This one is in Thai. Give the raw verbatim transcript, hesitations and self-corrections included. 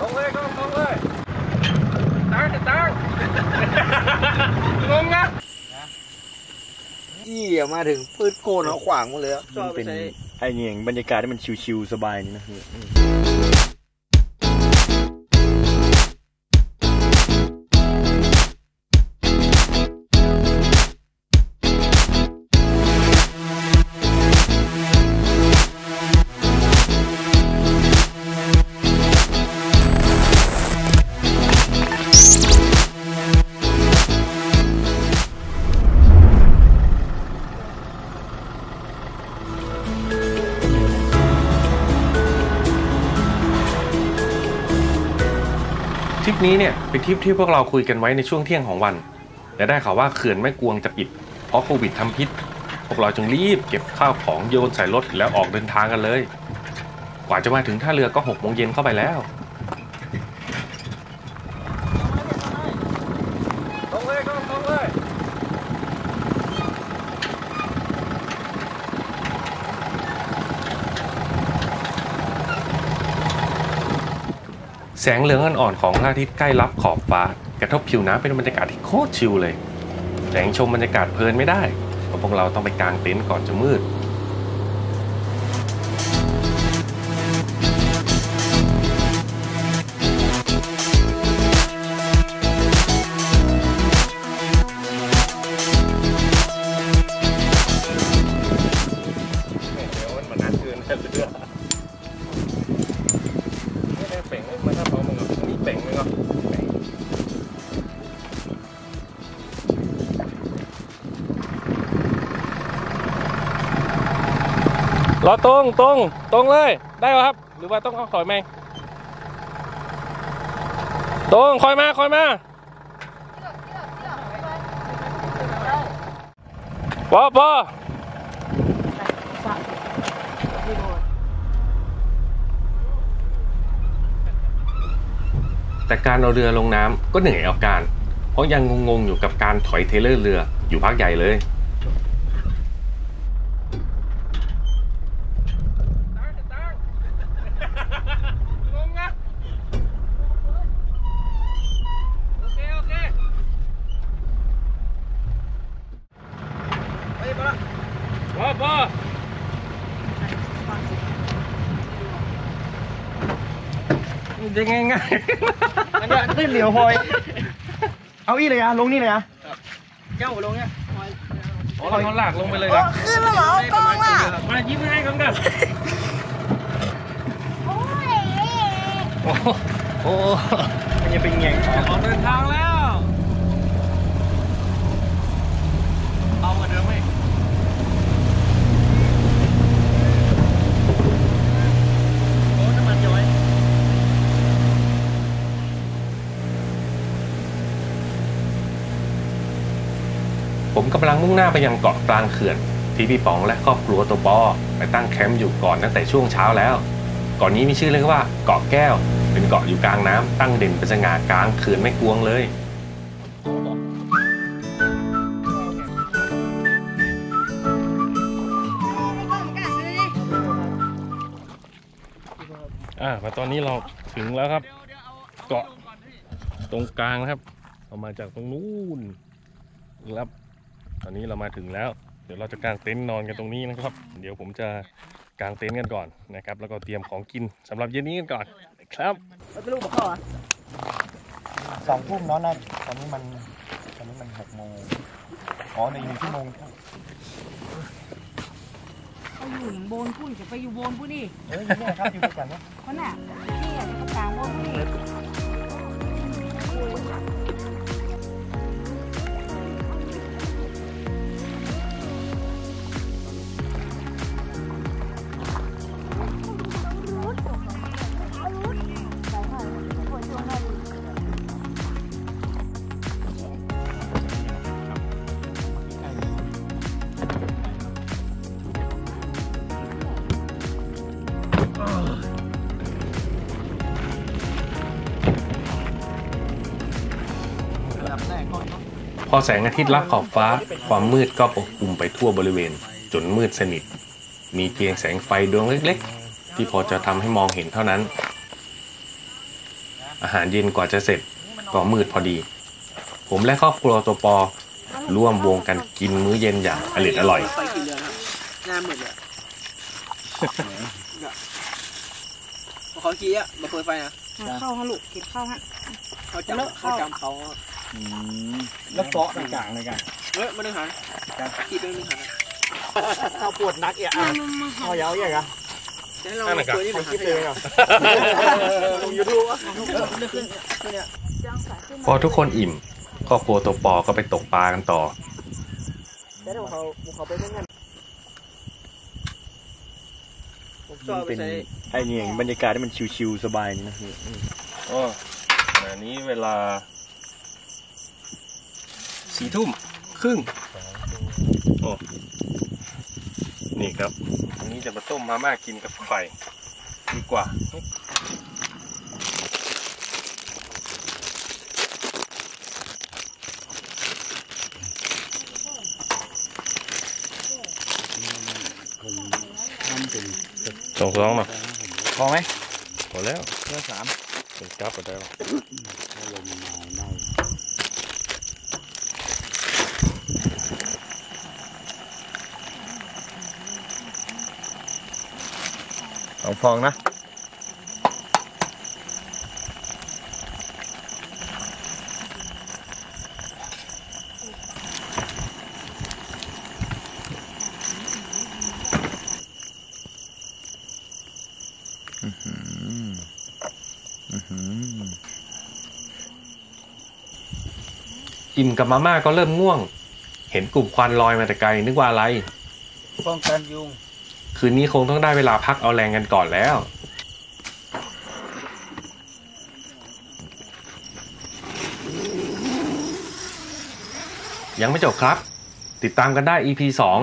ลงเลยลงลงเลยตั้งจะตั้งลงนะยี่อะมาถึงพื้นโกนเขาขวางหมดเลยมันเป็นไอ้เนี่ยบรรยากาศที่มันชิวๆสบายนี่นะทริปนี้เนี่ยเป็นทริปที่พวกเราคุยกันไว้ในช่วงเที่ยงของวันและได้ข่าวว่าเขื่อนแม่กวงจะปิดเพราะโควิดทำพิษพวกเราจึงรีบเก็บข้าวของโยนใส่รถแล้วออกเดินทางกันเลยกว่าจะมาถึงท่าเรือก็หกโมงเย็นเข้าไปแล้วลงเลยลงลงเลยแสงเหลืองอ่อนๆของพระอาทิตย์ใกล้ลับขอบฟ้ากระทบผิวน้ำเป็นบรรยากาศที่โคตรชิลเลยแต่ยังชมบรรยากาศเพลินไม่ได้เพราะพวกเราต้องไปกางเต็นท์ก่อนจะมืดเราตรงตรงตรงเลยได้ป่ะครับหรือว่าต้องเอาถอยไหมตรงคอยมาคอยมาปอปอแต่การเอาเรือลงน้ำก็เหนื่อยเอาการเพราะยังงงๆอยู่กับการถอยเทเลอร์เรืออยู่พักใหญ่เลยจะง่ายง่ายอันนี้ตื้นเหลียวหอยเอาอีเลยอะลงนี่เลยอะเจ้าลงเนี่ยหอยเขาหลากลงไปเลยนะขึ้นแล้วเหรอกล้องล่ะมายิ้มให้กันกันโอ้ยโอ้โหมันจะเป็นไงออกเดินทางแล้วเอามาเดิมไหมผมกำลังมุ่งหน้าไปยังเกาะกลางเขื่อนที่พี่ป๋องและครอบครัวตัวปอไปตั้งแคมป์อยู่ก่อนตั้งแต่ช่วงเช้าแล้วเกาะนี้มีชื่อเรียกว่าเกาะแก้วเป็นเกาะอยู่กลางน้ำตั้งเด่นเป็นสง่ากลางเขื่อนแม่กวงเลยอ่าตอนนี้เราถึงแล้วครับเกาะตรงกลางนะครับออกมาจากตรงนู้นครับตอนนี้เรามาถึงแล้วเดี๋ยวเราจะกางเต็นท์นอนกันตรงนี้นะครับเดี๋ยวผมจะกางเต็นท์กันก่อนนะครับแล้วก็เตรียมของกินสำหรับเย็นนี้กันก่อนครับเราจะลูกบอกเขาอ่ะสองทุ่มเนาะนะตอนนี้มันตอนนี้มันหกโมงอ๋อในหนึ่งชั่วโมงเขาอยู่บนพุ่นจะไปอยู่บนพุ่นนี่เฮ้ยนี่ครับอยู่ด้วยกันนะเพราะน่ะนี่อ่ะกลางบนพุ่นพอแสงอาทิตย์ลับขอบฟ้าความมืดก็ปกคลุมไปทั่วบริเวณจนมืดสนิทมีเพียงแสงไฟดวงเล็กๆที่พอจะทำให้มองเห็นเท่านั้น อาหารเย็นกว่าจะเสร็จก็มืดพอดีผมและครอบครัวตัวปอร่วมวงกันกินมื้อเย็นอย่างอร่อยอร่อยงามหมดเลยขอกี้อ่ะมาเปิดไฟนะเข้าฮะลูกกินเข้าฮะเขาจำเขาจำเขาแล้วเปาะต่างๆเลยกันเฮ้ยมาดึงหันกี่เป็นดึงหันเขาปวดนักเอะเขาเย้าเยอะกันแล้วเราตัวนี้มันคิดเลยอ่ะอยู่ดูวะพอทุกคนอิ่มครอบครัวตัวปอก็ไปตกปลากันต่อเป็นไอ้เนี่ยบรรยากาศที่มันชิวๆสบายนี่นะพี่อ๋อขณะนี้เวลาสี่ทุ่มครึ่งโอ้นี่ครับอันนี้จะมาต้มมาม่ากินกับไฟดีกว่าสองสองมาพอไหมพอแล้วเพื่อสามเป็นกราฟก็ได้แล้วสองฟองนะอิ่มกับมาม่าก็เริ่มง่วงเห็นกลุ่มควันลอยมาแต่ไกลนึกว่าอะไรป้องกันยุงคืนนี้คงต้องได้เวลาพักเอาแรงกันก่อนแล้วยังไม่จบครับติดตามกันได้ อี พี สอง